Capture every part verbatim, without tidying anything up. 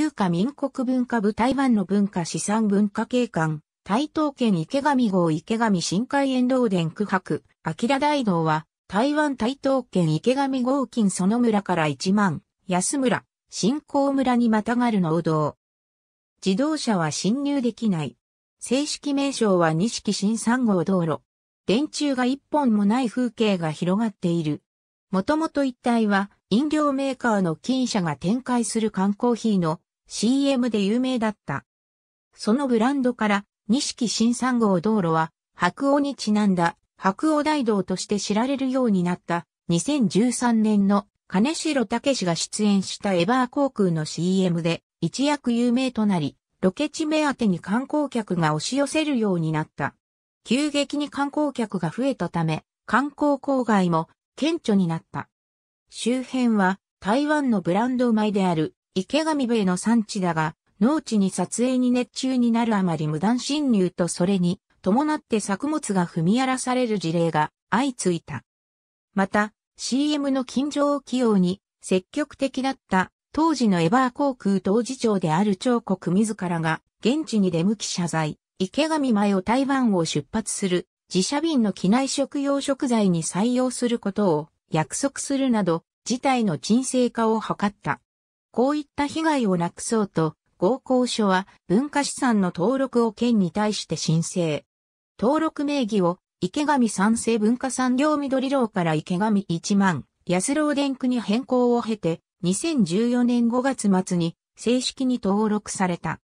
中華民国文化部台湾の文化資産文化景観、台東県池上郷池上新開園老田九博、明大道は、台湾台東県池上郷近園村から一万、安村、新興村にまたがる農道。自動車は進入できない。正式名称は錦新三号道路。電柱が一本もない風景が広がっている。もともと一帯は飲料メーカーの金社が展開する缶コーヒーの シーエム で有名だった。そのブランドから錦新三号道路は白鴎にちなんだ白鴎大道として知られるようになったにせんじゅうさんねんの金城武が出演したエバー航空の シーエム で一躍有名となり、ロケ地目当てに観光客が押し寄せるようになった。急激に観光客が増えたため、観光郊外も顕著になった。周辺は台湾のブランド米である池上米の産地だが、農地に撮影に熱中になるあまり無断侵入とそれに伴って作物が踏み荒らされる事例が相次いだ。また シーエム の近所起用に積極的だった当時のエバー航空当時長である張国自らが現地に出向き謝罪、池上米を台湾を出発する自社便の機内食用食材に採用することを約束するなど事態の沈静化を図った。こういった被害をなくそうと、郷交所は文化資産の登録を県に対して申請。登録名義を池上三世文化産業緑廊から池上一万安老田区に変更を経てにせんじゅうよねんごがつまつに正式に登録された。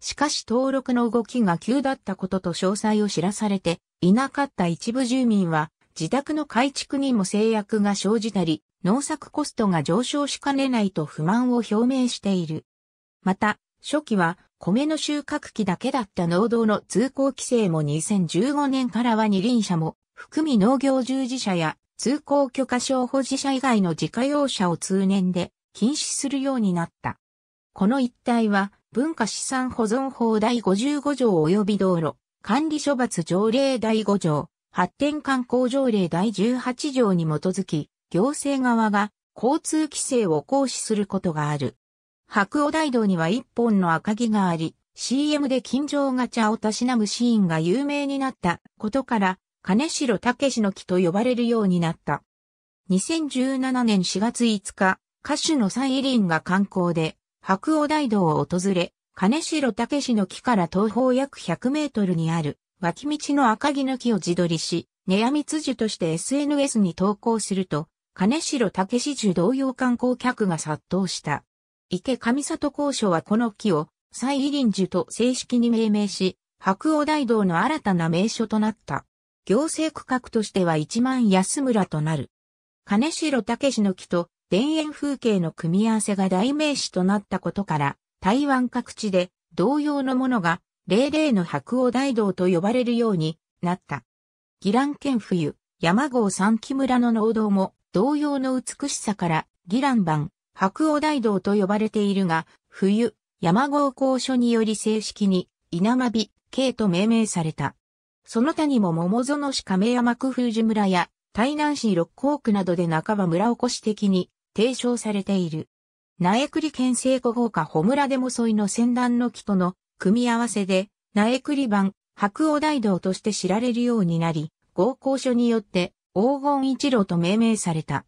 しかし登録の動きが急だったことと詳細を知らされていなかった一部住民は自宅の改築にも制約が生じたり農作コストが上昇しかねないと不満を表明している。また初期は米の収穫期だけだった農道の通行規制もにせんじゅうごねんからは二輪車も含み農業従事者や通行許可証保持者以外の自家用車を通年で禁止するようになった。この一帯は文化資産保存法だいごじゅうごじょう及び道路管理処罰条例だいごじょう、発展観光条例だいじゅうはちじょうに基づき、行政側が交通規制を行使することがある。白鴎大道には一本の赤木があり、シーエム で金城が茶をたしなむシーンが有名になったことから、金城武の木と呼ばれるようになった。にせんじゅうななねんしがついつか、歌手の蔡依林が観光で、白鴎大道を訪れ、金城武の木から東方約ひゃくメートルにある、脇道の赤木の木を自撮りし、根や蜜樹として エスエヌエス に投稿すると、金城武樹同様観光客が殺到した。池上里公所はこの木を蔡依林樹と正式に命名し、白鴎大道の新たな名所となった。行政区画としては一万安村となる。金城武の木と田園風景の組み合わせが代名詞となったことから、台湾各地で同様のものがれいれいの白鴎大道と呼ばれるようになった。宜蘭県冬、山郷三木村の農道も同様の美しさから宜蘭版。白鴎大道と呼ばれているが、冬、山郷公所により正式に、稲間美径と命名された。その他にも桃園市亀山区風樹村や、台南市六甲区などで半ば村おこし的に提唱されている。苗栗県西湖郷下穂村でも沿いのセンダンの木との組み合わせで、苗栗版、白鴎大道として知られるようになり、郷交所によって黄金一路と命名された。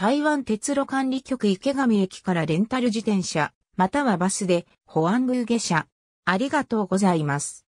台湾鉄路管理局池上駅からレンタル自転車、またはバスで、保安宮下車。ありがとうございます。